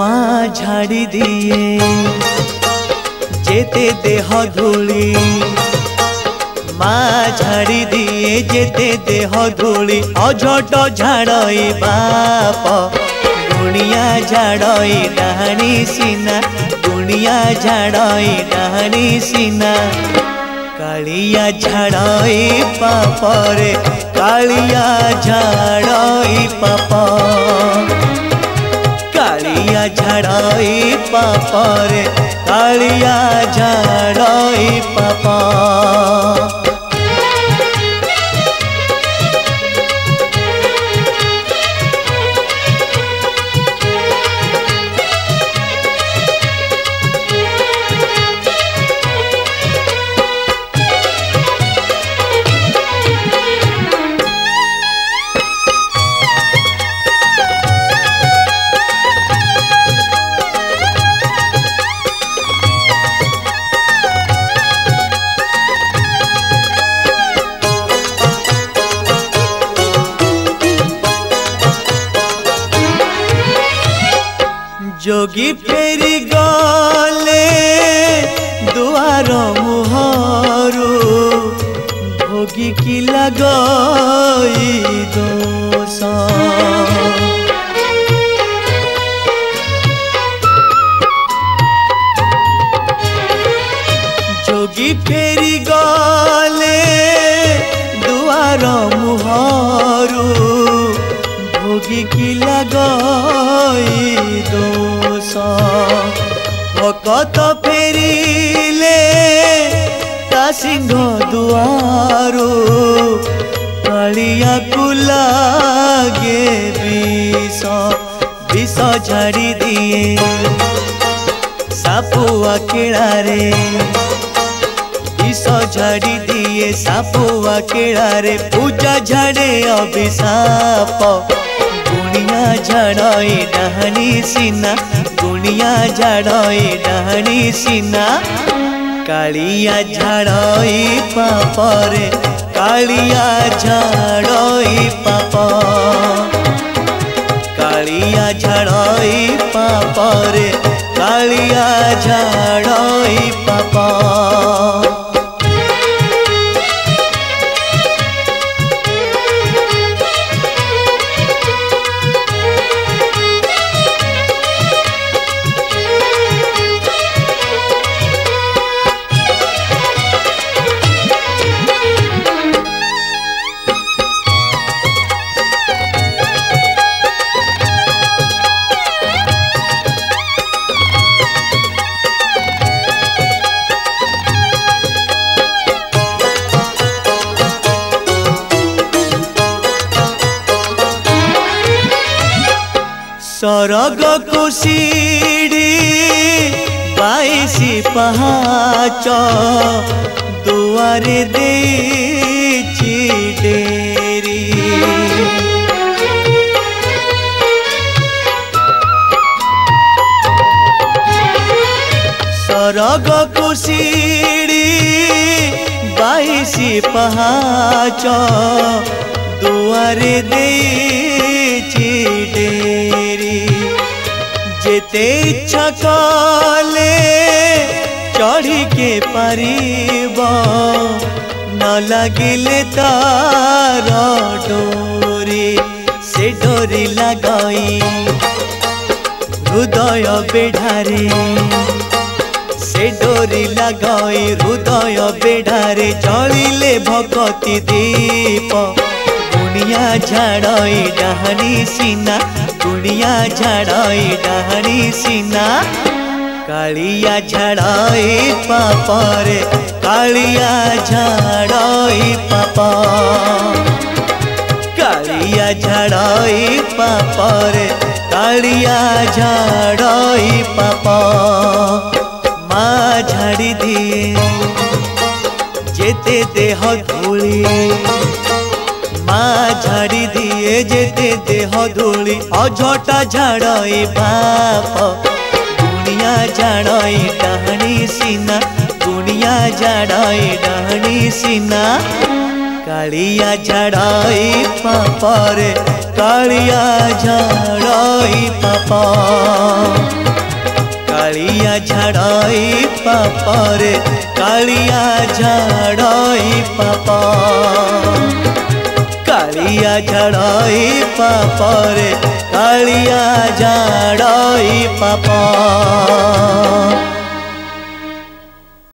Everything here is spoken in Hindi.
माँ झाड़ी दिए जेते देह धूली। माँ झाड़ी दिए जेते देह धूली। अझट झाड़ई बाप दुनिया झाड़ई डाणी सीना। दुनिया झाड़ई डाणी सीना। कालिया झाड़ई पाप रे कालिया झाड़ई पाप। कालिया झाड़ई पाप रे कालिया झाड़ई पाप। जोगी फेरी गले दुआर मुहरु भोगी की लगई दोष। जोगी फेरी गले दुआर मुहरु भोगी की लगई दोष। भकत फेरिले सिंह दुआरू कालिया कुला गे विष। विष झाड़ी दिए सापुआ किड़ारे। विष झाड़ी दिए सापुआ किड़ारे। पूजा झाड़े अभिशाप दुनिया झाड़ई डाहनी सीना। दुनिया झाड़ई डाहनी सीना। कालिया झाड़ई पाप रे कालिया झाड़ई पाप। कालिया झाड़ई पाप रे कालिया झाड़ई पाप। सरग कुशीड़ी बाईसी पहाच दुआर दे डेरी। सरग कुशीड़ी बाईसी पहाच दुआर दे डेरी। जेते इच्छा काले चढ़ी के परिवा न लगिले तार डोरी। से डोरी लगाई हृदय बेढ़ारे। से डोरी लगाई हृदय बेढ़ारे। जलिले भगती दीप दुनिया झाड़ई डाहनी सीना। दुनिया झाड़ई डाहनी सीना। कालिया झाड़ई पाप रे कालिया झाड़ई पाप। कालिया झाड़ई पाप रे कालिया झाड़ई पाप। माँ झाड़ी दिए जेते देह धूली। माँ झाड़ी दिए जेते देह धूली। अझट झाड़ई बाप दुनिया झाड़ई डाहनी सीना। दुनिया झाड़ई डाहनी सीना। कालिया झाड़ई पाप रे कालिया झाड़ई पापा, कालिया झाड़ई पापा रे, कालिया झाड़ई पापा, कालिया झाड़ई पापा रे, कालिया झाड़ई पापा।